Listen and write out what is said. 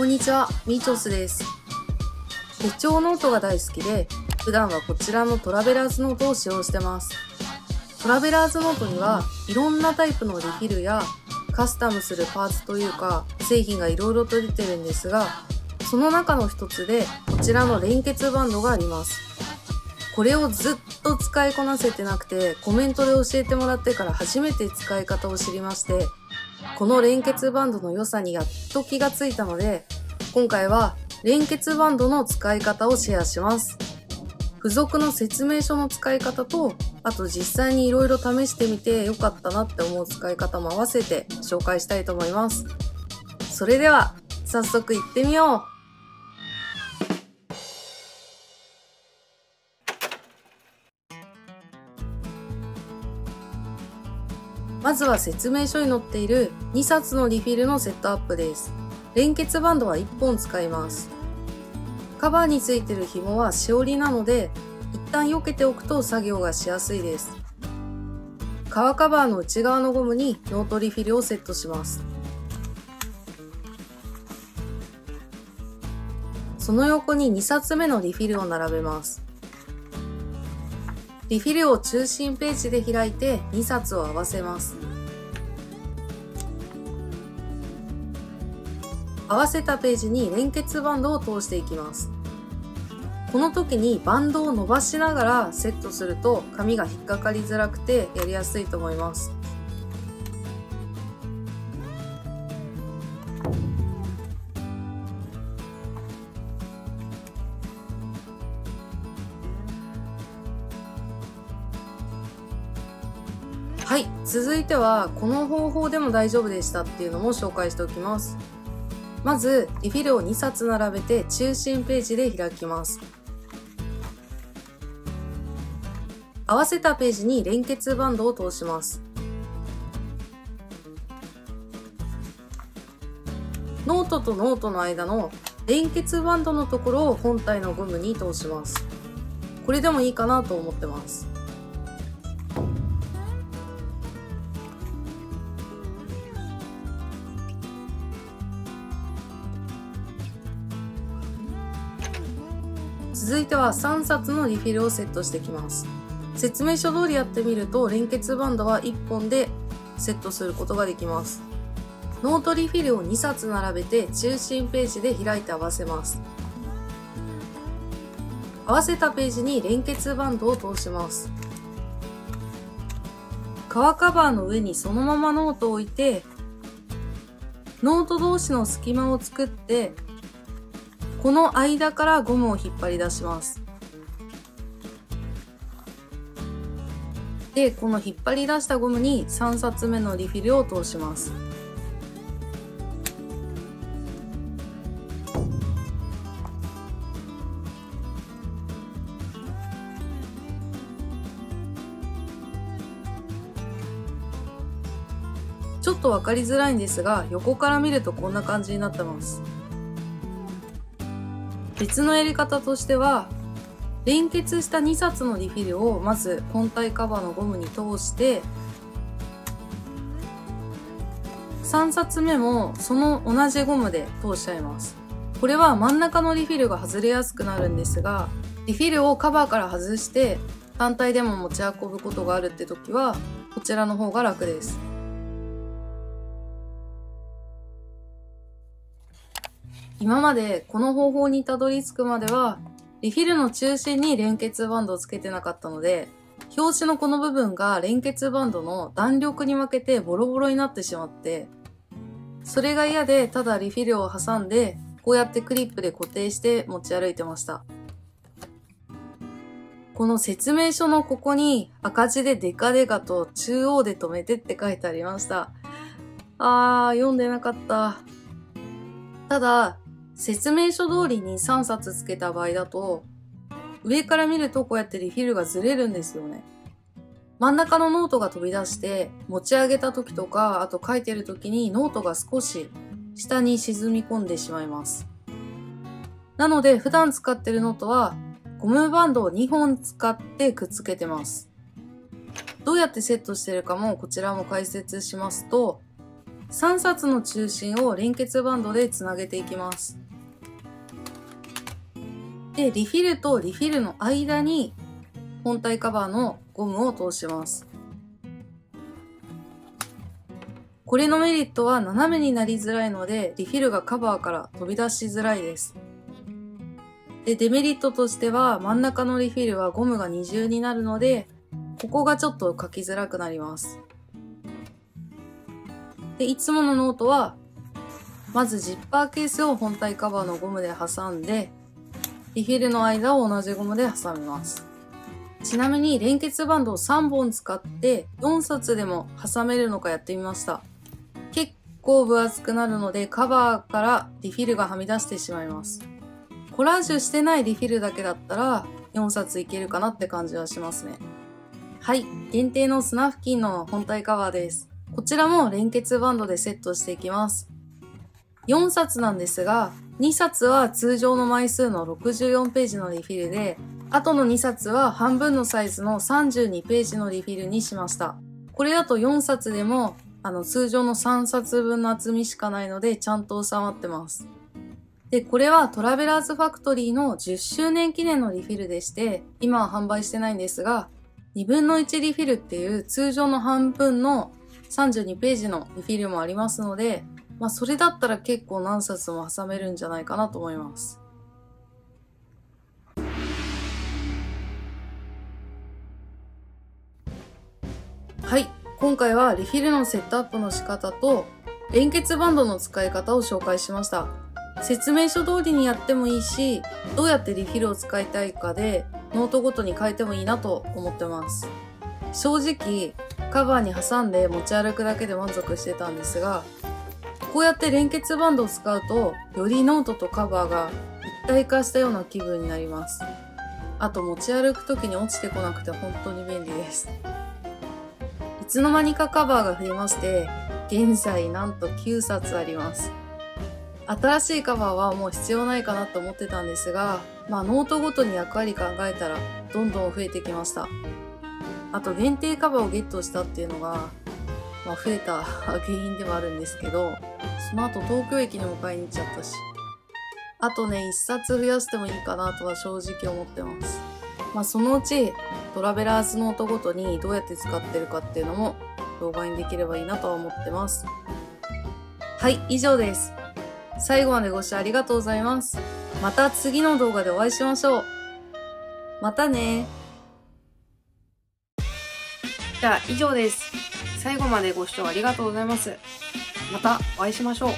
こんにちは、みーちょーすです。手帳ノートが大好きで、普段はこちらのトラベラーズノートを使用してます。トラベラーズノートにはいろんなタイプのリフィルやカスタムするパーツというか製品がいろいろと出てるんですが、その中の一つでこちらの連結バンドがあります。これをずっと使いこなせてなくて、コメントで教えてもらってから初めて使い方を知りまして、この連結バンドの良さにやっと気がついたので、今回は連結バンドの使い方をシェアします。付属の説明書の使い方と、あと実際にいろいろ試してみて良かったなって思う使い方も合わせて紹介したいと思います。それでは早速行ってみよう。まずは説明書に載っている2冊のリフィルのセットアップです。連結バンドは1本使います。カバーについてる紐はしおりなので、一旦避けておくと作業がしやすいです。革カバーの内側のゴムにノートリフィルをセットします。その横に2冊目のリフィルを並べます。リフィルを中心ページで開いて2冊を合わせます。合わせたページに連結バンドを通していきます。この時にバンドを伸ばしながらセットすると紙が引っかかりづらくてやりやすいと思います。はい、続いてはこの方法でも大丈夫でしたっていうのも紹介しておきます。まずリフィルを2冊並べて中心ページで開きます。合わせたページに連結バンドを通します。ノートとノートの間の連結バンドのところを本体のゴムに通します。これでもいいかなと思ってます。続いては3冊のリフィルをセットしてきます。説明書通りやってみると連結バンドは1本でセットすることができます。ノートリフィルを2冊並べて中心ページで開いて合わせます。合わせたページに連結バンドを通します。革カバーの上にそのままノートを置いて、ノート同士の隙間を作って、この間からゴムを引っ張り出します。で、この引っ張り出したゴムに3冊目のリフィルを通します。ちょっとわかりづらいんですが、横から見るとこんな感じになってます。別のやり方としては、連結した2冊のリフィルをまず本体カバーのゴムに通して、3冊目もその同じゴムで通しちゃいます。これは真ん中のリフィルが外れやすくなるんですが、リフィルをカバーから外して単体でも持ち運ぶことがあるって時は、こちらの方が楽です。今までこの方法にたどり着くまでは、リフィルの中心に連結バンドをつけてなかったので、表紙のこの部分が連結バンドの弾力に負けてボロボロになってしまって、それが嫌でただリフィルを挟んで、こうやってクリップで固定して持ち歩いてました。この説明書のここに赤字でデカデカと中央で留めてって書いてありました。読んでなかった。ただ、説明書通りに3冊つけた場合だと、上から見るとこうやってリフィルがずれるんですよね。真ん中のノートが飛び出して、持ち上げた時とか、あと書いてる時にノートが少し下に沈み込んでしまいます。なので普段使ってるノートは、ゴムバンドを2本使ってくっつけてます。どうやってセットしてるかもこちらも解説しますと、3冊の中心を連結バンドでつなげていきます。で、リフィルとリフィルの間に本体カバーのゴムを通します。これのメリットは斜めになりづらいので、リフィルがカバーから飛び出しづらいです。で、デメリットとしては真ん中のリフィルはゴムが二重になるので、ここがちょっと書きづらくなります。で、いつものノートは、まずジッパーケースを本体カバーのゴムで挟んで、リフィルの間を同じゴムで挟みます。ちなみに連結バンドを3本使って4冊でも挟めるのかやってみました。結構分厚くなるのでカバーからリフィルがはみ出してしまいます。コラージュしてないリフィルだけだったら4冊いけるかなって感じはしますね。はい、限定のスナフキンの本体カバーです。こちらも連結バンドでセットしていきます。4冊なんですが、2冊は通常の枚数の64ページのリフィルで、あとの2冊は半分のサイズの32ページのリフィルにしました。これだと4冊でも通常の3冊分の厚みしかないのでちゃんと収まってます。で、これはトラベラーズファクトリーの10周年記念のリフィルでして、今は販売してないんですが、2分の1リフィルっていう通常の半分の32ページのリフィルもありますので、まあそれだったら結構何冊も挟めるんじゃないかなと思います。はい、今回はリフィルのセットアップの仕方と連結バンドの使い方を紹介しました。説明書通りにやってもいいし、どうやってリフィルを使いたいかでノートごとに変えてもいいなと思ってます。正直カバーに挟んで持ち歩くだけで満足してたんですが、こうやって連結バンドを使うとよりノートとカバーが一体化したような気分になります。あと持ち歩く時に落ちてこなくて本当に便利です。いつの間にかカバーが増えまして、現在なんと9冊あります。新しいカバーはもう必要ないかなと思ってたんですが、まあノートごとに役割考えたらどんどん増えてきました。あと限定カバーをゲットしたっていうのが、まあ増えた原因ではあるんですけど、その後東京駅にも買いに行っちゃったし、あとね、一冊増やしてもいいかなとは正直思ってます。まあそのうちトラベラーズノートごとにどうやって使ってるかっていうのも動画にできればいいなとは思ってます。はい、以上です。最後までご視聴ありがとうございます。また次の動画でお会いしましょう。またね。じゃあ以上です。最後までご視聴ありがとうございます。またお会いしましょう。